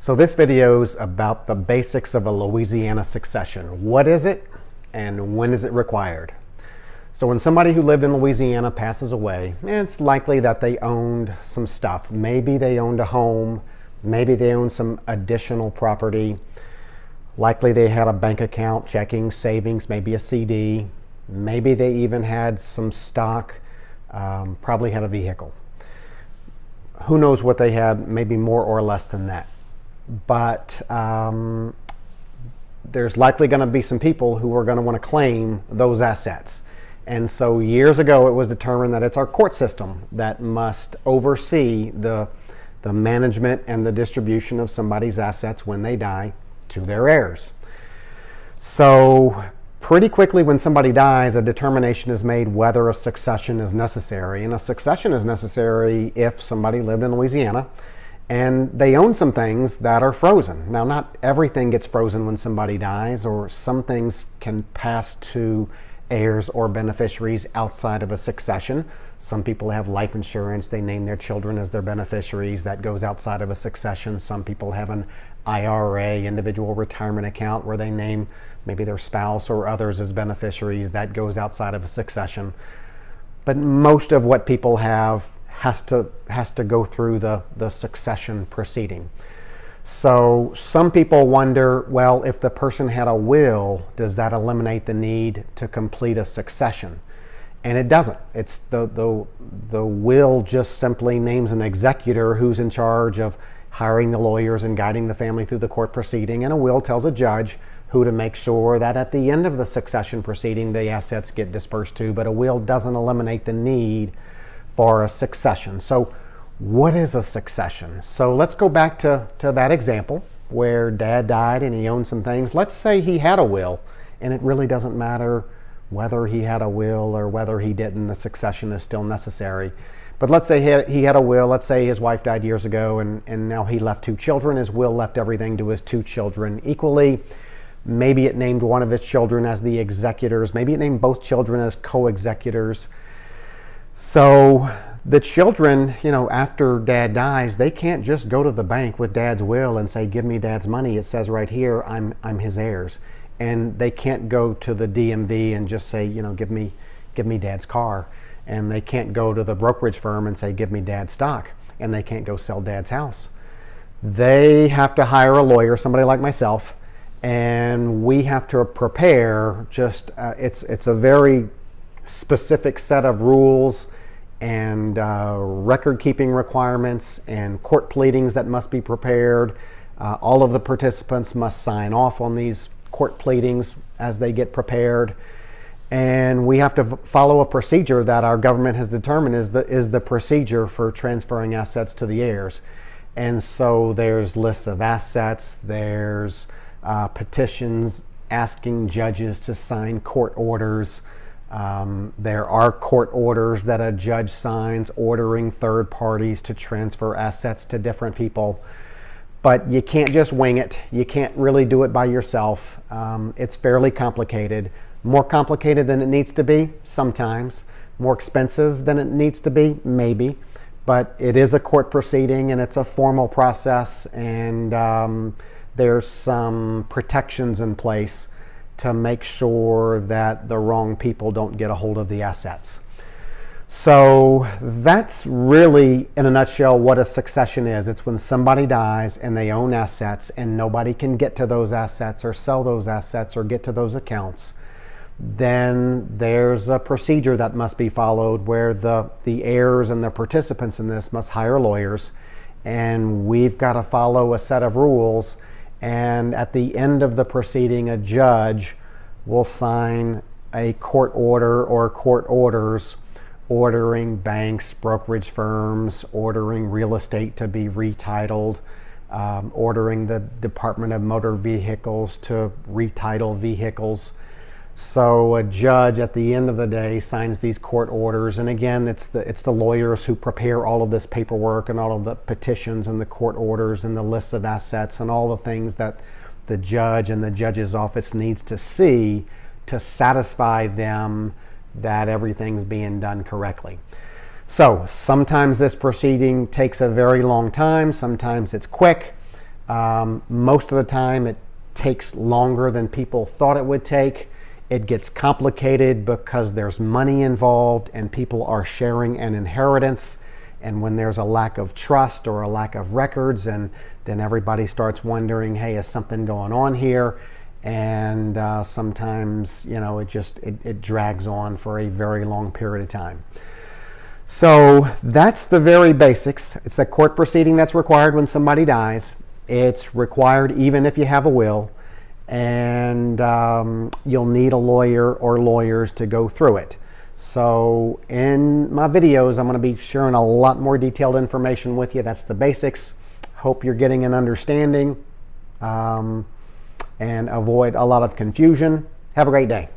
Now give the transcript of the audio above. So this video is about the basics of a Louisiana succession. What is it and when is it required? So when somebody who lived in Louisiana passes away, it's likely that they owned some stuff. Maybe they owned a home, maybe they owned some additional property. Likely they had a bank account, checking, savings, maybe a CD. Maybe they even had some stock, probably had a vehicle. Who knows what they had, maybe more or less than that. But there's likely going to be some people who are going to want to claim those assets. And so years ago, it was determined that it's our court system that must oversee the management and the distribution of somebody's assets when they die to their heirs. So pretty quickly when somebody dies, a determination is made whether a succession is necessary. And a succession is necessary if somebody lived in Louisiana and they own some things that are frozen. Now, not everything gets frozen when somebody dies, or some things can pass to heirs or beneficiaries outside of a succession. Some people have life insurance. They name their children as their beneficiaries. That goes outside of a succession. Some people have an IRA, individual retirement account, where they name maybe their spouse or others as beneficiaries. That goes outside of a succession. But most of what people have has to go through the succession proceeding. So some people wonder, well, if the person had a will, does that eliminate the need to complete a succession? And it doesn't. It's the will just simply names an executor who's in charge of hiring the lawyers and guiding the family through the court proceeding, and a will tells a judge who to make sure that at the end of the succession proceeding the assets get dispersed to, but a will doesn't eliminate the need for a succession. So what is a succession? So let's go back to that example where dad died and he owned some things. Let's say he had a will, and it really doesn't matter whether he had a will or whether he didn't, the succession is still necessary. But let's say he had a will. Let's say his wife died years ago and now he left two children. His will left everything to his two children equally. Maybe it named one of his children as the executors. Maybe it named both children as co-executors. So the children, you know, after dad dies, they can't just go to the bank with dad's will and say, give me dad's money. It says right here, I'm his heirs. And they can't go to the DMV and just say, you know, give me dad's car. And they can't go to the brokerage firm and say, give me dad's stock. And they can't go sell dad's house. They have to hire a lawyer, somebody like myself, and we have to prepare just, it's a very specific set of rules and record-keeping requirements and court pleadings that must be prepared. All of the participants must sign off on these court pleadings as they get prepared. And we have to follow a procedure that our government has determined is the procedure for transferring assets to the heirs. And so there's lists of assets, there's petitions asking judges to sign court orders. There are court orders that a judge signs ordering third parties to transfer assets to different people. But you can't just wing it. You can't really do it by yourself. It's fairly complicated. More complicated than it needs to be, sometimes. More expensive than it needs to be, maybe. But it is a court proceeding and it's a formal process, and there's some protections in place to make sure that the wrong people don't get a hold of the assets. So that's really, in a nutshell, what a succession is. It's when somebody dies and they own assets and nobody can get to those assets or sell those assets or get to those accounts. Then there's a procedure that must be followed where the heirs and the participants in this must hire lawyers, and we've got to follow a set of rules. And at the end of the proceeding, a judge will sign a court order or court orders ordering banks, brokerage firms, ordering real estate to be retitled, ordering the Department of Motor Vehicles to retitle vehicles. So a judge at the end of the day signs these court orders. And again, it's the lawyers who prepare all of this paperwork and all of the petitions and the court orders and the lists of assets and all the things that the judge and the judge's office needs to see to satisfy them that everything's being done correctly. So sometimes this proceeding takes a very long time. Sometimes it's quick. Most of the time it takes longer than people thought it would take. It gets complicated because there's money involved and people are sharing an inheritance. And when there's a lack of trust or a lack of records, and then everybody starts wondering, hey, is something going on here? And sometimes, you know, it drags on for a very long period of time. So that's the very basics. It's a court proceeding that's required when somebody dies. It's required even if you have a will. And you'll need a lawyer or lawyers to go through it. So in my videos, I'm going to be sharing a lot more detailed information with you. That's the basics. Hope you're getting an understanding and avoid a lot of confusion. Have a great day.